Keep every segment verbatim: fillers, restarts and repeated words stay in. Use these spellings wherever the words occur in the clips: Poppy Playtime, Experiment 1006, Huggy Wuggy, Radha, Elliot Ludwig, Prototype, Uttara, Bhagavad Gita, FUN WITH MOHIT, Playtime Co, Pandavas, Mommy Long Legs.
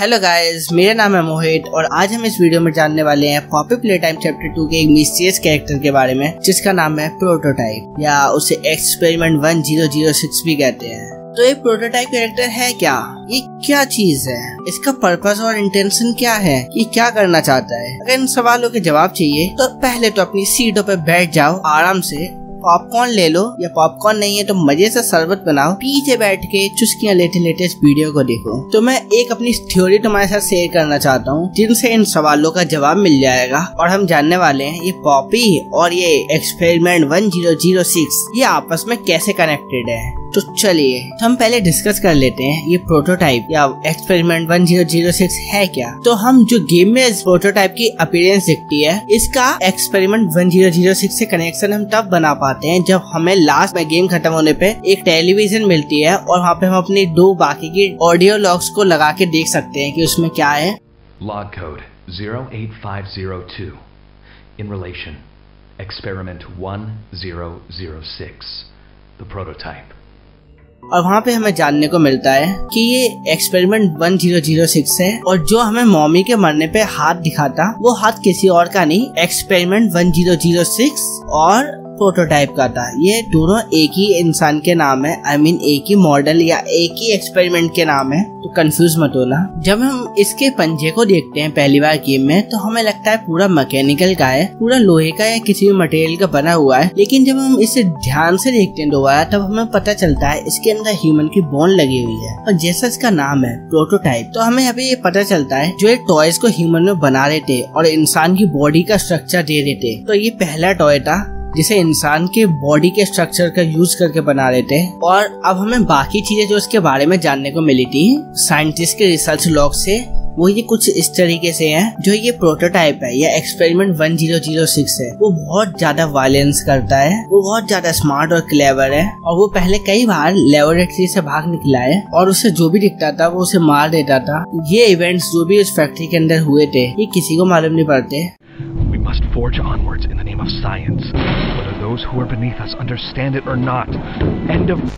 Hello guys, मेरा नाम है मोहित और आज हम इस वीडियो में जानने वाले हैं Poppy play time chapter two के एक मिस्टीरियस कैरेक्टर के बारे में जिसका नाम है प्रोटोटाइप या उसे experiment one zero zero six भी कहते हैं। तो ये प्रोटोटाइप कैरेक्टर है क्या? ये क्या चीज है? इसका पर्पस और इंटेंशन क्या है? ये क्या करना चाहता है? अगर इन सवालों के जवाब चाहिए तो पहले तो अपनी सीटों पर बैठ जाओ, आराम से पॉपकॉर्न ले लो या पॉपकॉर्न नहीं है तो मजे से शरबत बनाओ, पीछे बैठ के चुस्कियां लेते लेते इस वीडियो को देखो। तो मैं एक अपनी थ्योरी तुम्हारे साथ शेयर करना चाहता हूँ जिनसे इन सवालों का जवाब मिल जाएगा और हम जानने वाले हैं ये पॉपी और ये experiment one zero zero six ये आपस में कैसे कनेक्टेड है। तो चलिए तो हम पहले डिस्कस कर लेते हैं ये प्रोटोटाइप या experiment one zero zero six है क्या। तो हम जो गेम में इस प्रोटोटाइप की अपीयरेंस दिखती है इसका experiment one zero zero six से कनेक्शन हम तब बना पाते हैं जब हमें लास्ट में गेम खत्म होने पे एक टेलीविजन मिलती है और वहाँ पे हम अपने दो बाकी की ऑडियो लॉग्स को लगा के देख सकते हैं कि उसमें क्या है। Log code zero eight five zero two in relation experiment one zero zero six the prototype. और वहाँ पे हमें जानने को मिलता है कि ये experiment one zero zero six है और जो हमें मॉमी के मरने पे हाथ दिखाता वो हाथ किसी और का नहीं, experiment one zero zero six और प्रोटोटाइप का था। ये दोनों एक ही इंसान के नाम है, आई I मीन mean, एक ही मॉडल या एक ही एक्सपेरिमेंट के नाम है, तो कंफ्यूज मत होना। जब हम इसके पंजे को देखते हैं पहली बार गेम में तो हमें लगता है पूरा मैकेनिकल का है, पूरा लोहे का या किसी भी मटेरियल का बना हुआ है, लेकिन जब हम इसे ध्यान से देखते हैं दोबारा तब हमें पता चलता है इसके अंदर ह्यूमन की बोन लगी हुई है और जैसा इसका नाम है प्रोटोटाइप तो हमें अभी ये पता चलता है जो ये टॉयज को ह्यूमन में बना देते और इंसान की बॉडी का स्ट्रक्चर दे देते। तो ये पहला टॉय था जिसे इंसान के बॉडी के स्ट्रक्चर का यूज करके बना देते हैं। और अब हमें बाकी चीजें जो इसके बारे में जानने को मिली थी साइंटिस्ट के रिसर्च लॉग से वो ये कुछ इस तरीके से हैं। जो ये प्रोटोटाइप है या experiment one zero zero six है वो बहुत ज्यादा वायलेंस करता है, वो बहुत ज्यादा स्मार्ट और क्लेवर है और वो पहले कई बार लेबोरेटरी से भाग निकला है और उसे जो भी दिखता था वो उसे मार देता था। ये इवेंट्स जो भी इस फैक्ट्री के अंदर हुए थे ये किसी को मालूम नहीं पड़ते। Must forge onwards in the name of science, whether those who are beneath us understand it or not. End of.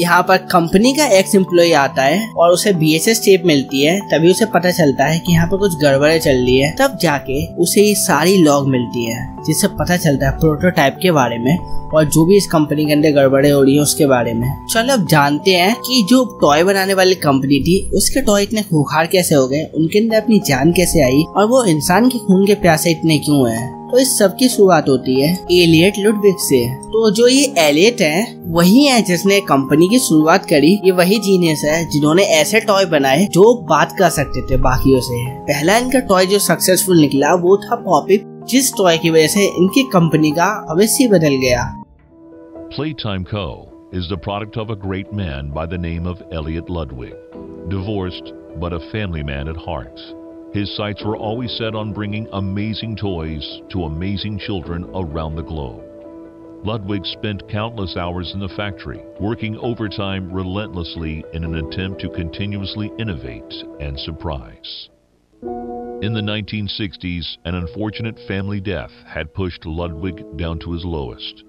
यहाँ पर कंपनी का एक्स एम्प्लॉय आता है और उसे बीएसएस टेप मिलती है, तभी उसे पता चलता है कि यहाँ पर कुछ गड़बड़े चल रही है। तब जाके उसे ये सारी लॉग मिलती है जिससे पता चलता है प्रोटोटाइप के बारे में और जो भी इस कंपनी के अंदर गड़बड़े हो रही है उसके बारे में। चलो अब जानते हैं कि जो टॉय बनाने वाली कंपनी थी उसके टॉय इतने खूंखार कैसे हो गए, उनके अंदर अपनी जान कैसे आई और वो इंसान के खून के प्यासे इतने क्यों है। तो इस सब की शुरुआत होती है एलियट लुडविग से। तो जो ये एलियट है वही है जिसने कंपनी की शुरुआत करी, ये वही जीनियस है जिन्होंने ऐसे टॉय बनाए जो बात कर सकते थे बाकियों से। पहला इनका टॉय जो सक्सेसफुल निकला वो था पॉपी, जिस टॉय की वजह से इनकी कंपनी का भविष्य बदल गया। Playtime Co is the product of a great man by the name of Elliot Ludwig, divorced but a family man at heart. His sights were always set on bringing amazing toys to amazing children around the globe. Ludwig spent countless hours in the factory, working overtime relentlessly in an attempt to continuously innovate and surprise. In the nineteen sixties, an unfortunate family death had pushed Ludwig down to his lowest.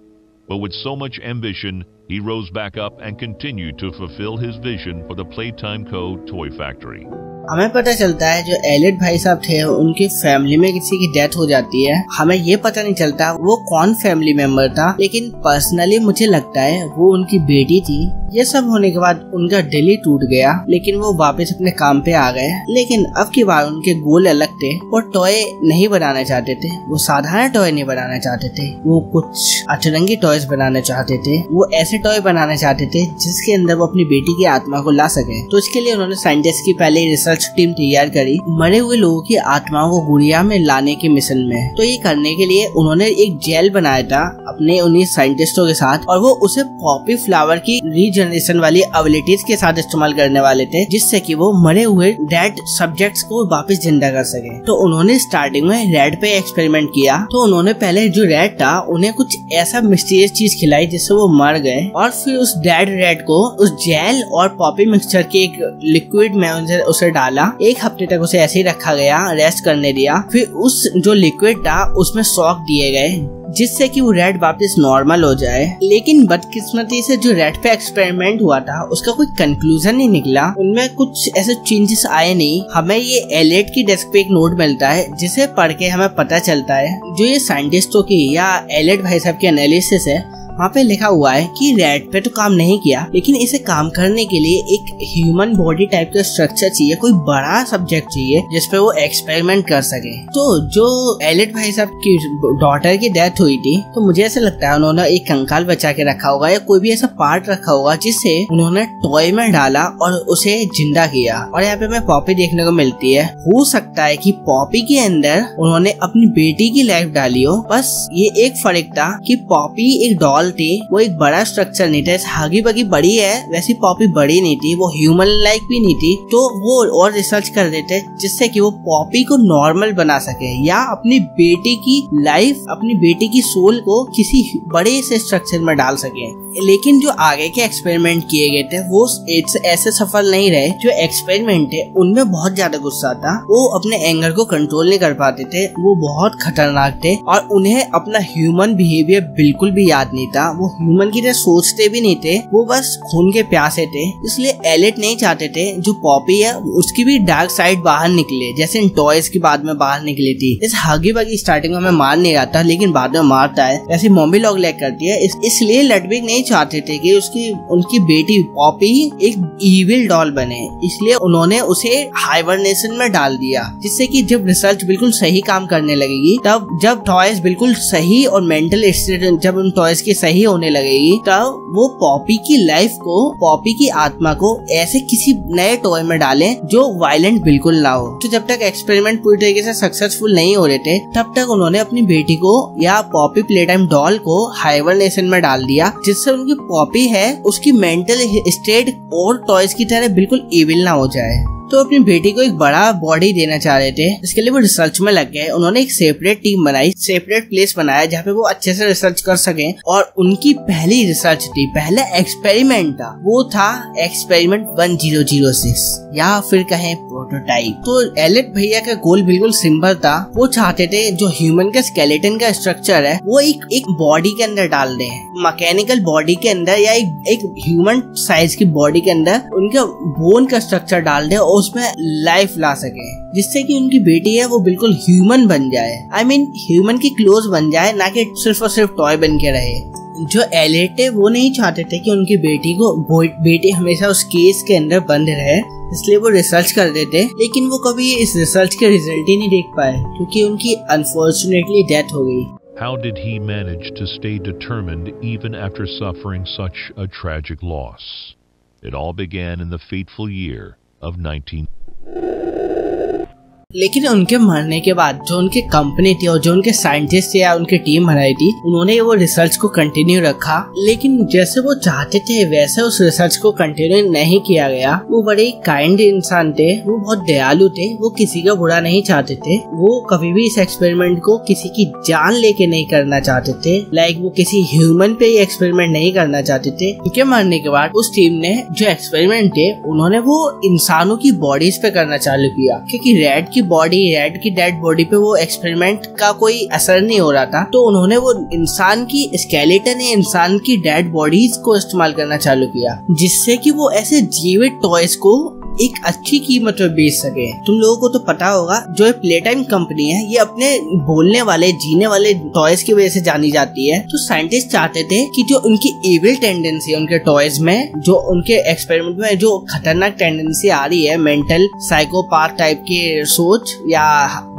But with so much ambition, he rose back up and continued to fulfill his vision for the Playtime Co. toy factory. हमें पता चलता है जो elite भाई साहब थे उनकी family में किसी की डेथ हो जाती है। हमें ये पता नहीं चलता वो कौन फैमिली मेंबर था, लेकिन पर्सनली मुझे लगता है वो उनकी बेटी थी। ये सब होने के बाद उनका दिल ही टूट गया, लेकिन वो वापस अपने काम पे आ गए। लेकिन अब की बार उनके गोल अलग थे, वो टॉय नहीं बनाना चाहते थे, वो साधारण टॉय नहीं बनाना चाहते थे, वो कुछ अतरंगी टॉयज बनाना चाहते थे, वो ऐसे टॉय बनाना चाहते थे जिसके अंदर वो अपनी बेटी की आत्मा को ला सके। तो इसके लिए उन्होंने साइंटिस्ट की पहले रिसर्च टीम तैयार करी मरे हुए लोगों की आत्माओं को गुड़िया में लाने के मिशन में। तो ये करने के लिए उन्होंने एक जेल बनाया था अपने उन्हीं साइंटिस्टों के साथ और वो उसे पॉपी फ्लावर की जनरेशन वाली एबिलिटीज के साथ इस्तेमाल करने वाले थे जिससे कि वो मरे हुए डेड सब्जेक्ट्स को वापस जिंदा कर सके। तो उन्होंने स्टार्टिंग में रेड पे एक्सपेरिमेंट किया। तो उन्होंने पहले जो रेड था उन्हें कुछ ऐसा मिस्टीरियस चीज खिलाई जिससे वो मर गए और फिर उस डेड रेड को उस जेल और पॉपी मिक्सचर के एक लिक्विड में उसे डाला। एक हफ्ते तक उसे ऐसे ही रखा गया, रेस्ट करने दिया। फिर उस जो लिक्विड था उसमें सॉक दिए गए जिससे कि वो रेड वापस नॉर्मल हो जाए। लेकिन बदकिस्मती से जो रेड पे एक्सपेरिमेंट हुआ था उसका कोई कंक्लूजन नहीं निकला, उनमें कुछ ऐसे चेंजेस आए नहीं। हमें ये एलियट की डेस्क पे एक नोट मिलता है जिसे पढ़ के हमें पता चलता है जो ये साइंटिस्टों की या एलियट भाई साहब के एनालिसिस है, वहाँ पे लिखा हुआ है कि रेड पे तो काम नहीं किया, लेकिन इसे काम करने के लिए एक ह्यूमन बॉडी टाइप का स्ट्रक्चर चाहिए, कोई बड़ा सब्जेक्ट चाहिए जिसपे वो एक्सपेरिमेंट कर सके। तो जो एलियट भाई साहब की डॉटर की डेथ हुई थी, तो मुझे ऐसा लगता है उन्होंने एक कंकाल बचा के रखा होगा या कोई भी ऐसा पार्ट रखा होगा जिसे उन्होंने टॉय में डाला और उसे जिंदा किया। और यहाँ पे हमें पॉपी देखने को मिलती है। हो सकता है कि पॉपी के अंदर उन्होंने अपनी बेटी की लाइफ डाली हो। बस ये एक फर्क था कि पॉपी एक डॉल थी, वो एक बड़ा स्ट्रक्चर नहीं था। हगी बगी बड़ी है, वैसी पॉपी बड़ी नहीं थी, वो ह्यूमन लाइक भी नहीं थी। तो वो और रिसर्च कर देते जिससे कि वो पॉपी को नॉर्मल बना सके या अपनी बेटी की लाइफ, अपनी बेटी की सोल को किसी बड़े से स्ट्रक्चर में डाल सके। लेकिन जो आगे के एक्सपेरिमेंट किए गए थे वो ऐसे सफल नहीं रहे। जो एक्सपेरिमेंट है उनमें बहुत ज्यादा गुस्सा था, वो अपने एंगर को कंट्रोल नहीं कर पाते थे, वो बहुत खतरनाक थे और उन्हें अपना ह्यूमन बिहेवियर बिल्कुल भी याद नहीं था। वो ह्यूमन की तरह सोचते भी नहीं थे, वो बस खून के प्यासे थे। इसलिए एलिट नहीं चाहते थे जो पॉपी है उसकी भी डार्क साइड बाहर निकले, जैसे इन टॉयज की बाद में बाहर निकली थी। जैसे हगी बगी स्टार्टिंग में मार नहीं आता लेकिन बाद में मारता है, वैसे मम्मी लॉन्ग लेग करती है। इसलिए लडविग नहीं चाहते थे कि उसकी उनकी बेटी पॉपी एक ईविल डॉल बने, इसलिए उन्होंने उसे हाइबरनेशन में डाल दिया, जिससे कि जब रिसर्च बिल्कुल सही काम करने लगेगी, तब जब टॉयज बिल्कुल सही और मेंटल स्टेट जब उन टॉयज की सही होने लगेगी, तब वो पॉपी की लाइफ को, पॉपी की आत्मा को ऐसे किसी नए टॉय में डालें जो वायलेंट बिल्कुल ना हो। तो जब तक एक्सपेरिमेंट पूरी तरीके से सक्सेसफुल नहीं हो रहे थे, तब तक उन्होंने अपनी बेटी को या पॉपी प्लेटाइम डॉल को हाइबरनेशन में डाल दिया, जिससे उनकी पॉपी है उसकी मेंटल स्टेट और टॉयज की तरह बिल्कुल इविल ना हो जाए। तो अपनी बेटी को एक बड़ा बॉडी देना चाह रहे थे, इसके लिए वो रिसर्च में लग गए। उन्होंने एक सेपरेट टीम बनाई, सेपरेट प्लेस बनाया जहाँ पे वो अच्छे से रिसर्च कर सकें। और उनकी पहली रिसर्च थी, पहला एक्सपेरिमेंट था, वो था experiment one zero zero six या फिर कहें प्रोटोटाइप। तो एलिट भैया का गोल बिल्कुल सिंपल था, वो चाहते थे जो ह्यूमन का स्केलेटन का स्ट्रक्चर है वो एक एक बॉडी के अंदर डाल दें, मैकेनिकल बॉडी के अंदर या एक एक ह्यूमन साइज की बॉडी के अंदर उनका बोन का स्ट्रक्चर डाल दें, उसमें लाइफ ला सके, जिससे कि उनकी बेटी है वो बिल्कुल ह्यूमन बन जाए। आई मीन ह्यूमन की क्लोज बन जाए, ना कि सिर्फ और सिर्फ टॉय बन के रहे। जो एलिट है वो नहीं चाहते थे कि उनकी बेटी को बेटी हमेशा उस केस के अंदर बंद रहे, इसलिए वो रिसर्च कर देते। लेकिन वो कभी इस रिसर्च के रिजल्ट ही नहीं देख पाए क्योंकि उनकी अनफॉर्चुनेटली डेथ हो गई। How did he manage to stay determined even after suffering such a tragic loss? It all began in the fateful year of nineteen लेकिन उनके मरने के बाद जो उनके कंपनी थी और जो उनके साइंटिस्ट या उनकी टीम बनाई थी, उन्होंने वो रिसर्च को कंटिन्यू रखा। लेकिन जैसे वो चाहते थे वैसे उस रिसर्च को कंटिन्यू नहीं किया गया। वो बड़े काइंड इंसान थे, वो बहुत दयालु थे, वो किसी का बुरा नहीं चाहते थे, वो कभी भी इस एक्सपेरिमेंट को किसी की जान लेके नहीं करना चाहते थे। लाइक वो किसी ह्यूमन पे ही एक्सपेरिमेंट नहीं करना चाहते थे। उनके मरने के बाद उस टीम ने जो एक्सपेरिमेंट थे उन्होंने वो इंसानों की बॉडीज पे करना चालू किया, क्योंकि रेड की बॉडी, रेड की डेड बॉडी पे वो एक्सपेरिमेंट का कोई असर नहीं हो रहा था। तो उन्होंने वो इंसान की स्केलेटन या इंसान की डेड बॉडीज को इस्तेमाल करना चालू किया, जिससे कि वो ऐसे जीवित टॉयज को एक अच्छी कीमत पे बेच सके। तुम लोगों को तो पता होगा जो प्लेटाइम कंपनी है ये अपने बोलने वाले, जीने वाले टॉयज की वजह से जानी जाती है। तो साइंटिस्ट चाहते थे कि जो उनकी एविल टेंडेंसी है उनके टॉयज में, जो उनके एक्सपेरिमेंट में जो खतरनाक टेंडेंसी आ रही है, मेंटल साइकोपैथ टाइप की सोच या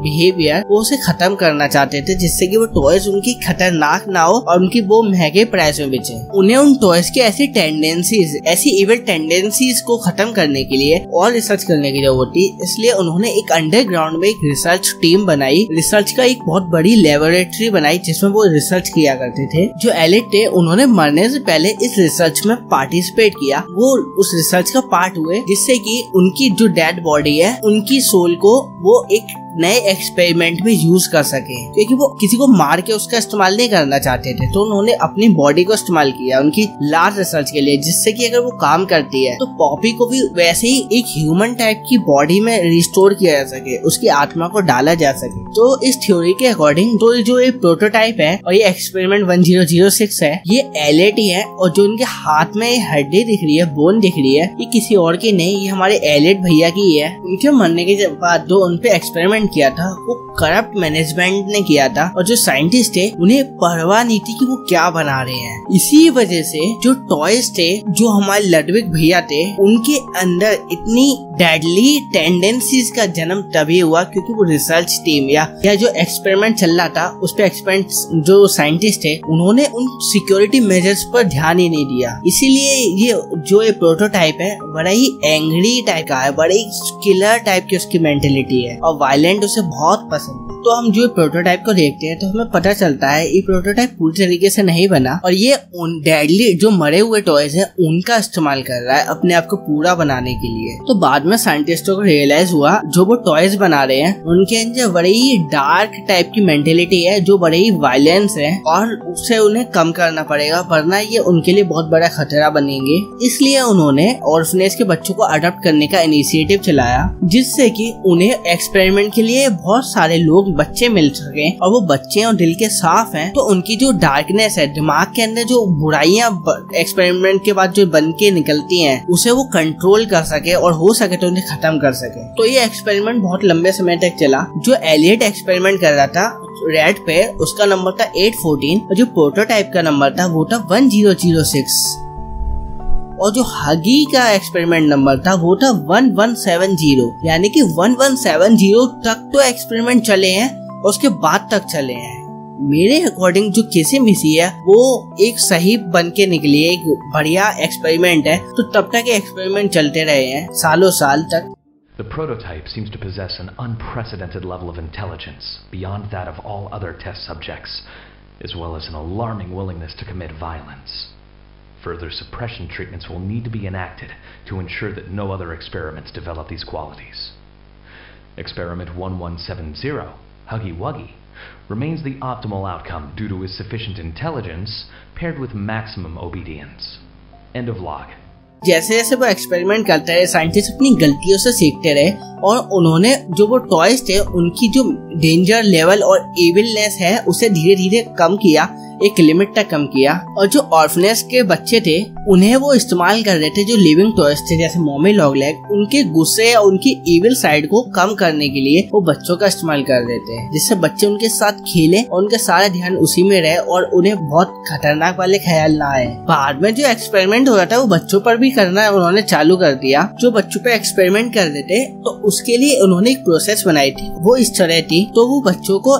बिहेवियर, वो उसे खत्म करना चाहते थे, जिससे कि वो टॉयज उनकी खतरनाक ना हो और उनकी वो महंगे प्राइस में बेचे। उन्हें उन टॉयज के ऐसी टेंडेंसीज, ऐसी एविल टेंडेंसीज को खत्म करने के लिए और रिसर्च करने की जरूरत थी। इसलिए उन्होंने एक अंडरग्राउंड में एक रिसर्च टीम बनाई, रिसर्च का एक बहुत बड़ी लेबोरेटरी बनाई जिसमें वो रिसर्च किया करते थे। जो एलिट थे उन्होंने मरने से पहले इस रिसर्च में पार्टिसिपेट किया, वो उस रिसर्च का पार्ट हुए, जिससे कि उनकी जो डेड बॉडी है उनकी सोल को वो एक नए एक्सपेरिमेंट में यूज कर सके, क्योंकि वो किसी को मार के उसका इस्तेमाल नहीं करना चाहते थे। तो उन्होंने अपनी बॉडी को इस्तेमाल किया उनकी लार्ज रिसर्च के लिए, जिससे कि अगर वो काम करती है तो पॉपी को भी वैसे ही एक ह्यूमन टाइप की बॉडी में रिस्टोर किया जा सके, उसकी आत्मा को डाला जा सके। तो इस थ्योरी के अकॉर्डिंग तो जो ये प्रोटोटाइप है और ये experiment one zero zero six है, ये एलियट ही है। और जो इनके हाथ में हड्डी दिख रही है, बोन दिख रही है, ये किसी और की नहीं, ये हमारे एलियट भैया की है। इनके मरने के बाद जो उनपे एक्सपेरिमेंट किया था वो करप्ट मैनेजमेंट ने किया था, और जो साइंटिस्ट थे उन्हें परवाह नहीं थी कि वो क्या बना रहे हैं। इसी वजह से जो टॉयज थे, जो हमारे लडविग भैया थे, उनके अंदर इतनी डेडली टेंडेंसीज का जन्म तभी हुआ क्योंकि वो रिसर्च टीम या, या जो एक्सपेरिमेंट चल रहा था उस पे एक्सपेरिमेंट जो साइंटिस्ट थे उन्होंने उन सिक्योरिटी मेजर्स पर ध्यान ही नहीं दिया। इसीलिए ये जो ये प्रोटोटाइप है बड़ा ही एंग्री टाइप का है, बड़ा ही किलर टाइप की उसकी मेंटेलिटी है और वायलेंट उसे बहुत पसंद है। तो हम जो प्रोटोटाइप को देखते हैं तो हमें पता चलता है ये प्रोटोटाइप पूरी तरीके से नहीं बना और ये उन डेडली जो मरे हुए टॉयज हैं उनका इस्तेमाल कर रहा है अपने आप को पूरा बनाने के लिए। तो बाद में साइंटिस्टों को रियलाइज हुआ जो वो टॉयज बना रहे हैं उनके अंदर बड़ी ही डार्क टाइप की मेंटेलिटी है, जो बड़े ही वायलेंस है, और उससे उन्हें कम करना पड़ेगा वरना ये उनके लिए बहुत बड़ा खतरा बनेंगे। इसलिए उन्होंने ऑर्फनेज के बच्चों को अडॉप्ट करने का इनिशिएटिव चलाया, जिससे कि उन्हें एक्सपेरिमेंट के लिए बहुत सारे लोग बच्चे मिल सके, और वो बच्चे और दिल के साफ हैं तो उनकी जो डार्कनेस है दिमाग के अंदर, जो बुराइयां एक्सपेरिमेंट के बाद जो बन के निकलती हैं, उसे वो कंट्रोल कर सके और हो सके तो उन्हें खत्म कर सके। तो ये एक्सपेरिमेंट बहुत लंबे समय तक चला। जो एलियट एक्सपेरिमेंट कर रहा था रेड पे, उसका नंबर था एट फोर्टीन, और जो प्रोटोटाइप का नंबर था वो था वन जीरो जीरो सिक्स, और जो हगी का एक्सपेरिमेंट नंबर था वो था वन वन सेवन जीरो। यानी कि वन वन सेवन जीरो तक तो एक्सपेरिमेंट चले हैं और उसके बाद तक चले हैं। मेरे अकॉर्डिंग जो किसी मिसी है वो एक सही बन के निकली है, एक बढ़िया एक्सपेरिमेंट है। तो तब तक एक्सपेरिमेंट चलते रहे हैं सालों साल तक। The prototype seems to possess an unprecedented level of intelligence beyond that of all other test subjects, as well as an alarming willingness to commit violence. Further suppression treatments will need to be enacted to ensure that no other experiments develop these qualities. Experiment one one seven zero, Huggy Wuggy, remains the optimal outcome due to his sufficient intelligence paired with maximum obedience. End of log. जैसे जैसे वो experiment करते रहे, scientist अपनी गलतियों से सीखते रहे, और उन्होंने जो वो टॉयज थे उनकी जो डेंजर लेवल और एविलनेस है उसे धीरे धीरे कम किया, एक लिमिट तक कम किया। और जो ऑर्फनेस के बच्चे थे उन्हें वो इस्तेमाल कर रहे थे, जो लिविंग टॉयज थे जैसे मॉमी लॉन्ग लेग, उनके गुस्से और उनकी इविल साइड को कम करने के लिए वो बच्चों का इस्तेमाल कर रहे थे, जिससे बच्चे उनके साथ खेले और उनका सारा ध्यान उसी में रहे और उन्हें बहुत खतरनाक वाले ख्याल ना आए। बाद में जो एक्सपेरिमेंट हो रहा था वो बच्चों पर भी करना उन्होंने चालू कर दिया। जो बच्चों पे एक्सपेरिमेंट कर रहे थे तो उसके लिए उन्होंने एक प्रोसेस बनाई थी, वो इस तरह थी। तो वो बच्चों को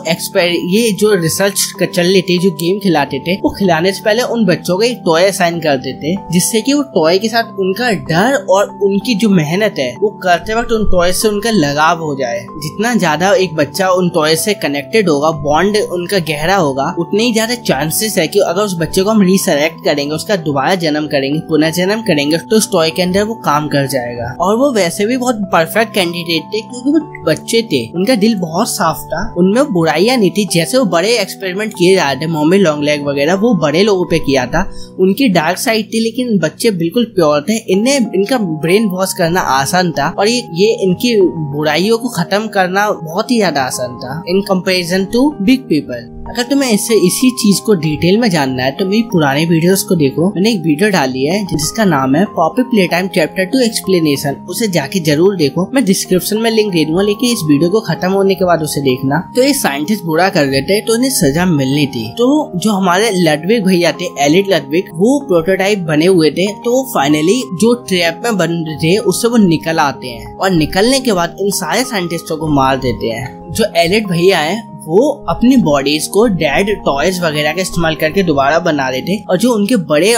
ये जो रिसर्च चल रही थी, जो गेम खिलाते थे, वो खिलाने से पहले उन बच्चों को एक टॉय असाइन करते थे, जिससे कि वो टॉय के साथ उनका डर और उनकी जो मेहनत है वो करते वक्त उन टॉय से उनका लगाव हो जाए। जितना ज्यादा एक बच्चा उन टॉय से कनेक्टेड होगा, बॉन्ड उनका गहरा होगा, उतने ही ज्यादा चांसेस है कि अगर उस बच्चे को हम रिसरेक्ट करेंगे, उसका दोबारा जन्म करेंगे, पुनर्जन्म करेंगे, तो उस टॉय के अंदर वो काम कर जाएगा। और वो वैसे भी बहुत परफेक्ट कैंडिडेट थे क्योंकि वो बच्चे थे, उनका दिल बहुत साफ था, उनमें बुराइयां नहीं थी। जैसे वो बड़े एक्सपेरिमेंट किए जा रहे थे, मॉमी लॉन्ग लेग वगैरह, वो बड़े लोगों पे किया था, उनकी डार्क साइड थी, लेकिन बच्चे बिल्कुल प्योर थे। इन्हें इनका ब्रेन वॉश करना आसान था और ये, ये इनकी बुराइयों को खत्म करना बहुत ही ज्यादा आसान था in comparison to big people. अगर तुम्हें इससे इसी चीज को डिटेल में जानना है तो मेरी पुराने वीडियोस को देखो, मैंने एक वीडियो डाली है जिसका नाम है Poppy play time chapter two explanation, उसे जाके जरूर देखो। मैं डिस्क्रिप्शन में लिंक दे दूंगा, लेकिन इस वीडियो को खत्म होने के बाद उसे देखना। तो ये साइंटिस्ट बुरा कर रहे थे तो इन्हें सजा मिलनी थी। तो जो हमारे लडविग भैया थे, एलियट लडविग, वो प्रोटोटाइप बने हुए थे, तो वो फाइनली जो ट्रैप में बन रहे थे उससे वो निकल आते हैं, और निकलने के बाद इन सारे साइंटिस्टों को मार देते हैं। जो एलियट भैया है वो अपनी बॉडीज को डेड टॉयज वगैरह का इस्तेमाल करके दोबारा बना रहे थे, और जो उनके बड़े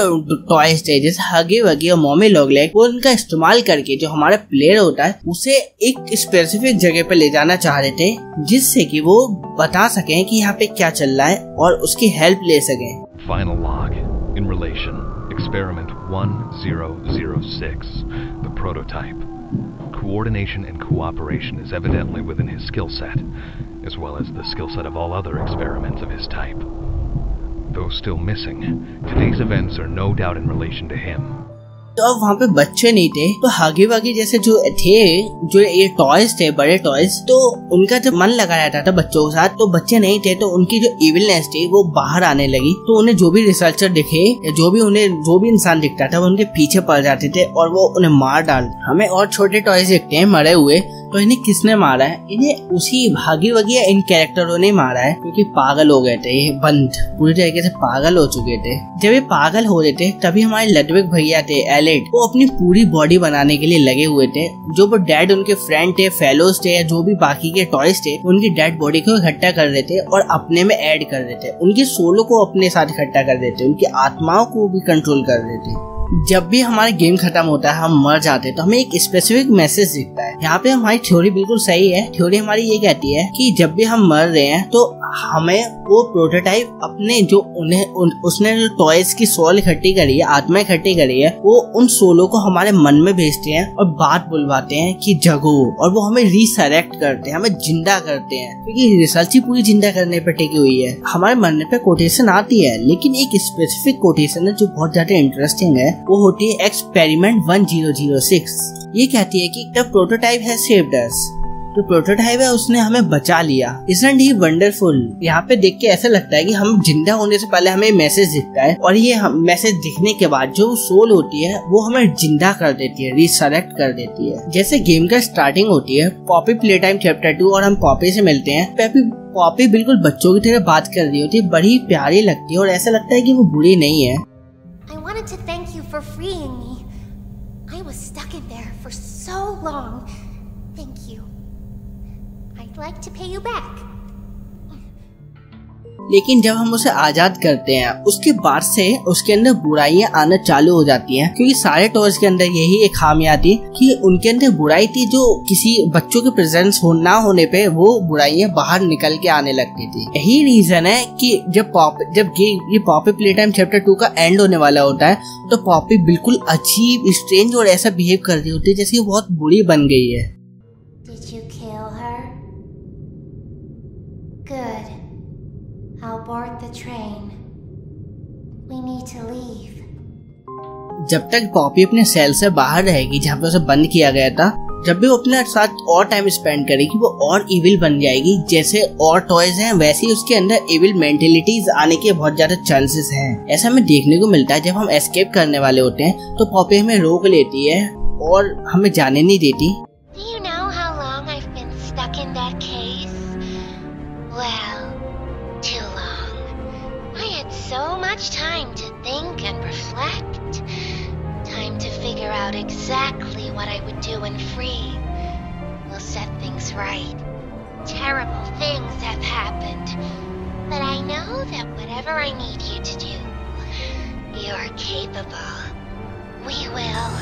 टॉयज थे जैसे हगी वगी और मॉमी लॉन्ग लेग, वो उनका इस्तेमाल करके जो हमारा प्लेयर होता है उसे एक स्पेसिफिक जगह पर ले जाना चाह रहे थे, जिससे कि वो बता सकें कि यहाँ पे क्या चल रहा है और उसकी हेल्प ले सकें। Final log in relation experiment one zero zero six the prototype. coordination and cooperation is evidently within his skill set, as well as the skill set of all other experiments of his type. Though still missing, today's events are no doubt in relation to him. तो अब वहाँ पे बच्चे नहीं थे, तो हागी वागी जैसे जो थे, जो ये टॉयज थे, बड़े टॉयज, तो उनका जब मन लगा रहता था बच्चों के साथ, तो बच्चे नहीं थे, तो उनकी जो इविलनेस थी वो बाहर आने लगी। तो उन्हें जो भी रिसर्चर दिखे, जो भी उन्हें जो भी इंसान दिखता था, वो उनके पीछे पड़ जाते थे और वो उन्हें मार डालते। हमें और छोटे टॉयज दिखते हैं मरे हुए, तो इन्हें किसने मारा है? इन्हें उसी भागी वगी इन कैरेक्टरों ने मारा है, क्योंकि पागल हो गए थे ये बंद, पूरी तरीके से पागल हो चुके थे। जब ये पागल हो रहे थे, तभी हमारे लडविग भैया थे एलिट, वो अपनी पूरी बॉडी बनाने के लिए लगे हुए थे। जो वो डेड उनके फ्रेंड थे, फेलोज थे, या जो भी बाकी के टॉयज थे, उनकी डेड बॉडी को इकट्ठा कर रहे थे और अपने में ऐड कर रहे थे, उनकी सोलो को अपने साथ इकट्ठा कर रहे थे, उनकी आत्माओं को भी कंट्रोल कर रहे थे। जब भी हमारा गेम खत्म होता है, हम मर जाते हैं, तो हमें एक स्पेसिफिक मैसेज दिखता है। यहाँ पे हमारी थ्योरी बिल्कुल सही है। थ्योरी हमारी ये कहती है कि जब भी हम मर रहे हैं, तो हमें वो प्रोटोटाइप अपने जो उन्हें उन, उसने जो टॉयज की सोल इकट्ठी करी है, आत्मा इकट्ठी करी है, वो उन सोलों को हमारे मन में भेजते हैं और बात बुलवाते हैं कि जगो, और वो हमें रिसरेक्ट करते हैं, हमें जिंदा करते हैं, क्योंकि रिसर्च ही पूरी जिंदा करने पर टिकी हुई है। हमारे मरने पे कोटेशन आती है, लेकिन एक स्पेसिफिक कोटेशन है जो बहुत ज्यादा इंटरेस्टिंग है, वो होती है experiment one zero zero six. ये कहती है कि the prototype has saved us. तो प्रोटोटाइप है, उसने हमें बचा लिया। Isn't he wonderful? यहाँ पे देख के ऐसा लगता है कि हम जिंदा होने से पहले हमें मैसेज दिखता है, और ये मैसेज दिखने के बाद जो सोल होती है वो हमें जिंदा कर देती है, रिसरेक्ट कर देती है। जैसे गेम का स्टार्टिंग होती है Poppy play time chapter two, और हम पॉपी से मिलते हैं। पॉपी पॉपी बिल्कुल बच्चों की तरह बात कर रही होती है, बड़ी प्यारी लगती है और ऐसा लगता है कि वो बुरी नहीं है। Like to pay you back. लेकिन जब हम उसे आजाद करते हैं, उसके बाद से उसके अंदर बुराइयां आना चालू हो जाती हैं, क्योंकि सारे टॉयज के अंदर यही एक खामियां थी कि उनके अंदर बुराई थी जो किसी बच्चों के प्रेजेंस हो ना होने पे वो बुराइयां बाहर निकल के आने लगती थी। यही रीजन है कि जब पॉप जब ये Poppy play time chapter two का एंड होने वाला होता है, तो पॉपी बिल्कुल अजीब, स्ट्रेंज और ऐसा बिहेव कर रही होती है जैसे वो बहुत बुरी बन गई है। Good. I'll board the train. We need to leave. जब तक पॉपी अपने सेल से बाहर रहेगी, जहाँ पे उसे बंद किया गया था, जब भी वो अपने साथ और टाइम स्पेंड करेगी, वो और इविल बन जाएगी। जैसे और टॉयज हैं, वैसे ही उसके अंदर इविल मेंटेलिटीज आने के बहुत ज्यादा चांसेस हैं। ऐसा हमें देखने को मिलता है जब हम एस्केप करने वाले होते हैं, तो पॉपी हमें रोक लेती है और हमें जाने नहीं देती। Time to think and reflect. Time to figure out exactly what I would do when free. We'll set things right. Terrible things have happened, but I know that whatever I need you to do, you're capable. We will.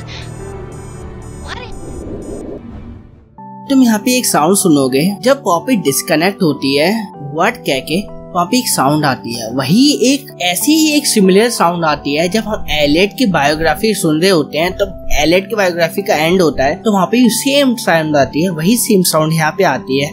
What if... तुम यहाँ पे एक sound सुनोगे जब Poppy disconnect होती है, what कह के पॉपी एक साउंड आती है, वही एक ऐसी ही एक सिमिलर साउंड आती है जब हम एलियट की बायोग्राफी सुन रहे होते हैं। तब तो एलियट की बायोग्राफी का एंड होता है, तो वहाँ पे सेम साउंड आती है, वही सेम साउंड यहाँ पे आती है।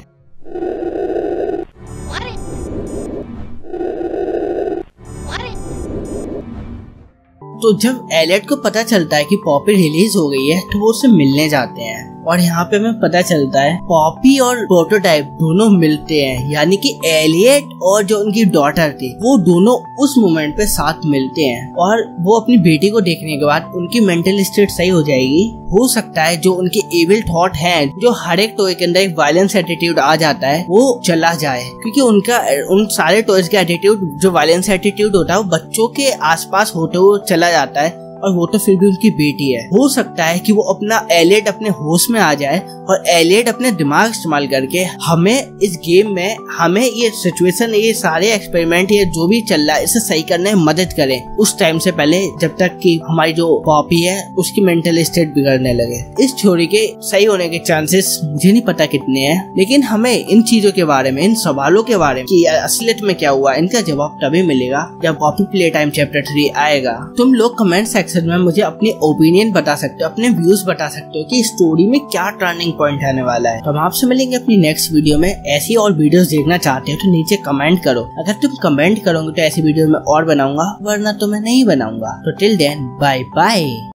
तो जब एलियट को पता चलता है कि पॉपी रिलीज हो गई है, तो वो उससे मिलने जाते हैं, और यहाँ पे हमें पता चलता है पॉपी और प्रोटोटाइप दोनों मिलते हैं, यानी कि एलियट और जो उनकी डॉटर थी, वो दोनों उस मोमेंट पे साथ मिलते हैं, और वो अपनी बेटी को देखने के बाद उनकी मेंटल स्टेट सही हो जाएगी। हो सकता है जो उनके एविल थॉट हैं, जो हर एक टॉय के अंदर एक वायलेंस एटीट्यूड आ जाता है, वो चला जाए, क्योंकि उनका उन सारे टॉयज का एटीट्यूड जो वायलेंस एटीट्यूड होता है, वो बच्चों के आसपास होते हुए चला जाता है, और वो तो फिर भी उनकी बेटी है। हो सकता है कि वो अपना एलियट अपने होश में आ जाए, और एलियट अपने दिमाग इस्तेमाल करके हमें इस गेम में, हमें ये सिचुएशन, ये सारे एक्सपेरिमेंट, ये जो भी चल रहा है, इसे सही करने में मदद करे उस टाइम से पहले, जब तक कि हमारी जो पॉपी है उसकी मेंटल स्टेट बिगड़ने लगे। इस थ्योरी के सही होने के चांसेस मुझे नहीं पता कितने हैं, लेकिन हमें इन चीजों के बारे में, इन सवालों के बारे में कि असलियत में क्या हुआ, इनका जवाब तभी मिलेगा जब Poppy play time chapter three आएगा। तुम लोग कमेंट सेक्शन में मुझे अपने ओपिनियन बता सकते हो, अपने व्यूज बता सकते हो कि स्टोरी में क्या टर्निंग पॉइंट आने वाला है। तो हम आपसे मिलेंगे अपनी नेक्स्ट वीडियो में। ऐसी और वीडियोस देखना चाहते हो तो नीचे कमेंट करो, अगर तुम कमेंट करोगे तो ऐसी वीडियो में और बनाऊंगा, वरना तो मैं नहीं बनाऊंगा। तो टिल देन बाय बाय।